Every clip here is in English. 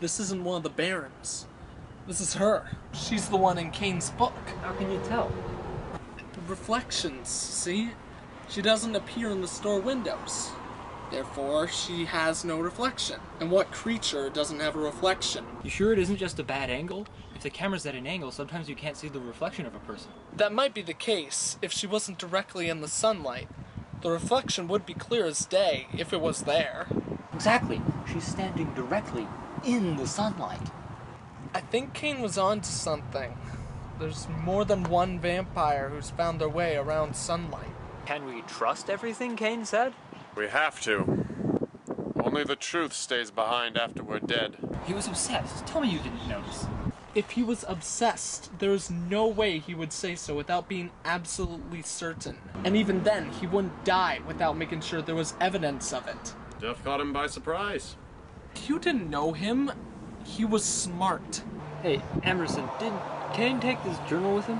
This isn't one of the Barons. This is her. She's the one in Kane's book. How can you tell? Reflections, see? She doesn't appear in the store windows. Therefore, she has no reflection. And what creature doesn't have a reflection? You sure it isn't just a bad angle? If the camera's at an angle, sometimes you can't see the reflection of a person. That might be the case if she wasn't directly in the sunlight. The reflection would be clear as day if it was there. Exactly. She's standing directly in the sunlight. I think Kane was onto something. There's more than one vampire who's found their way around sunlight. Can we trust everything Kane said? We have to. Only the truth stays behind after we're dead. He was obsessed. Tell me you didn't notice. If he was obsessed, there's no way he would say so without being absolutely certain. And even then, he wouldn't die without making sure there was evidence of it. Jeff caught him by surprise. You didn't know him. He was smart. Hey, Emerson, did Kane take this journal with him?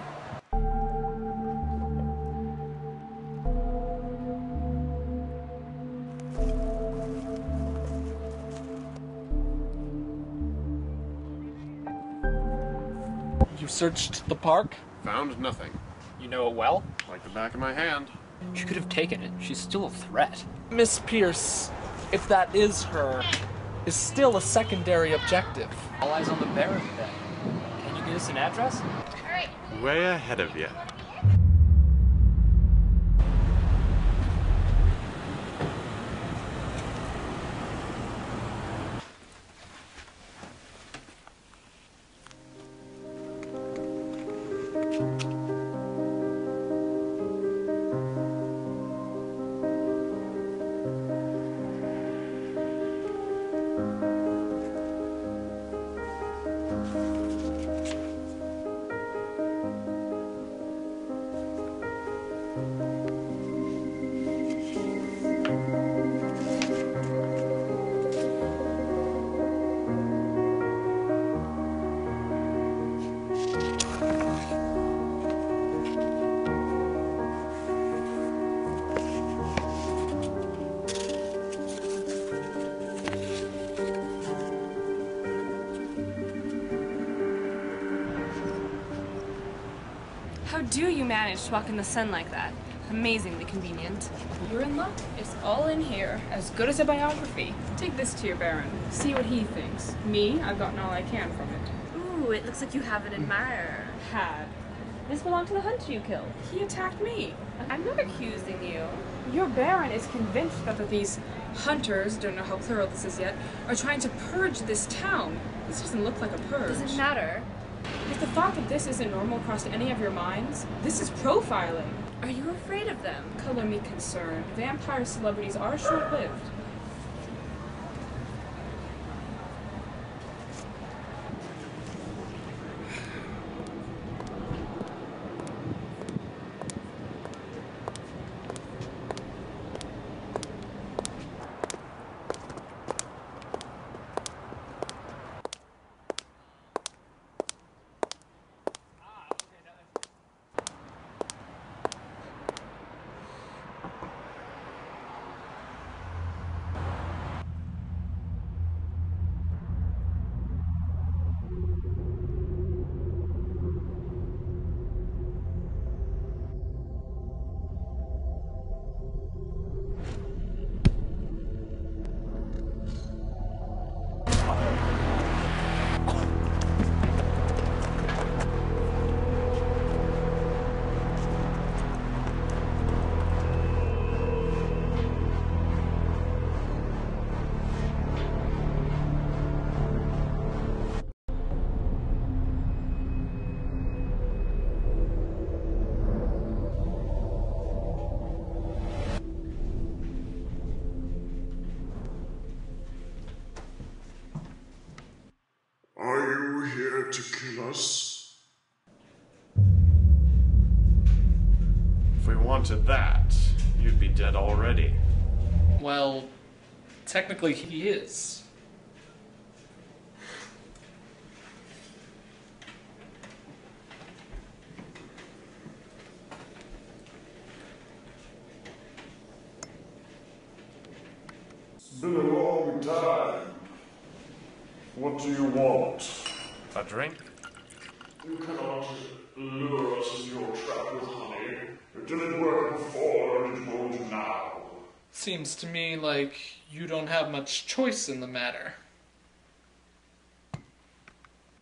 You searched the park? Found nothing. You know it well? Like the back of my hand. She could have taken it. She's still a threat. Miss Pierce, if that is her, is still a secondary objective. All eyes on the Baron today. Can you get us an address? All right. Way ahead of you. How do you manage to walk in the sun like that? Amazingly convenient. You're in luck. It's all in here. As good as a biography. Take this to your Baron. See what he thinks. Me, I've gotten all I can from it. Ooh, it looks like you have an admirer. Had. This belonged to the hunter you killed. He attacked me. I'm not accusing you. Your Baron is convinced that these hunters, don't know how plural this is yet, are trying to purge this town. This doesn't look like a purge. Doesn't matter. If the thought that this isn't normal crossed any of your minds, this is profiling. Are you afraid of them? Color me concerned. Vampire celebrities are short-lived. To kill us. If we wanted that, you'd be dead already. Well, technically he is. It's been a long time. What do you want? A drink? You cannot lure us into your trap with honey. It didn't work before and it won't now. Seems to me like you don't have much choice in the matter.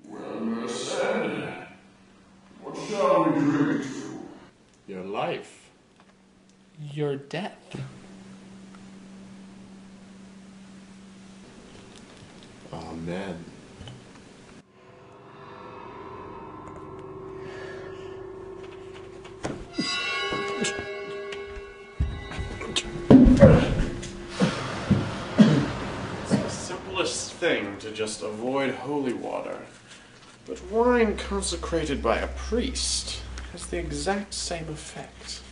Well, Merced, what shall we drink to? Your life. Your death. Amen. Thing to just avoid holy water, but wine consecrated by a priest has the exact same effect.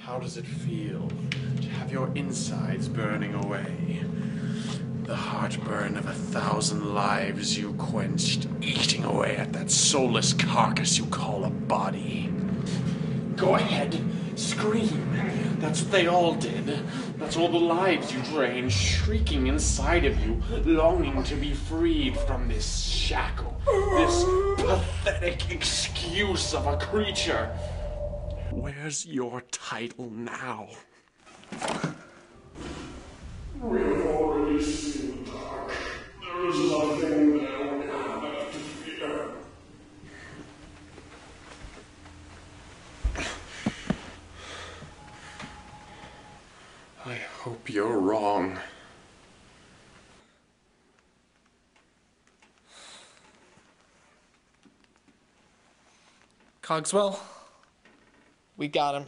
How does it feel to have your insides burning away? The heartburn of 1,000 lives you quenched, eating away at that soulless carcass you call a body. Go ahead, scream. That's what they all did. That's all the lives you drained, shrieking inside of you, longing to be freed from this shackle, this pathetic excuse of a creature. Where's your title now? We've already seen the dark. There is nothing there we have left to fear. I hope you're wrong. Cogswell, we got him.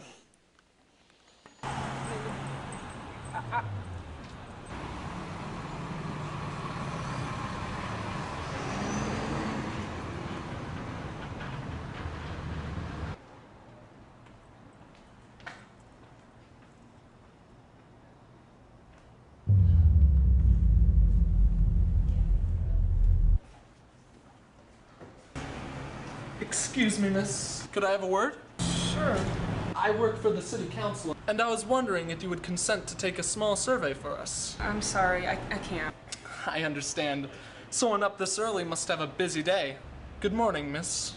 Excuse me, miss. Could I have a word? Sure. I work for the city council, and I was wondering if you would consent to take a small survey for us. I'm sorry, I can't. I understand. Someone up this early must have a busy day. Good morning, miss.